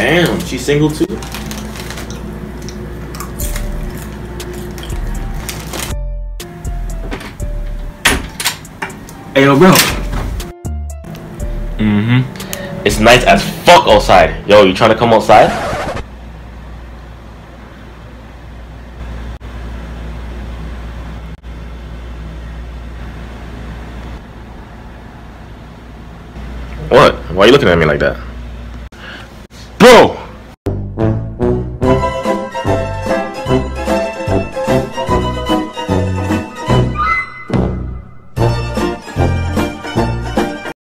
Damn, she's single too? Hey, yo, bro. Mm-hmm. It's nice as fuck outside. Yo, you trying to come outside? What? Why are you looking at me like that? Bro!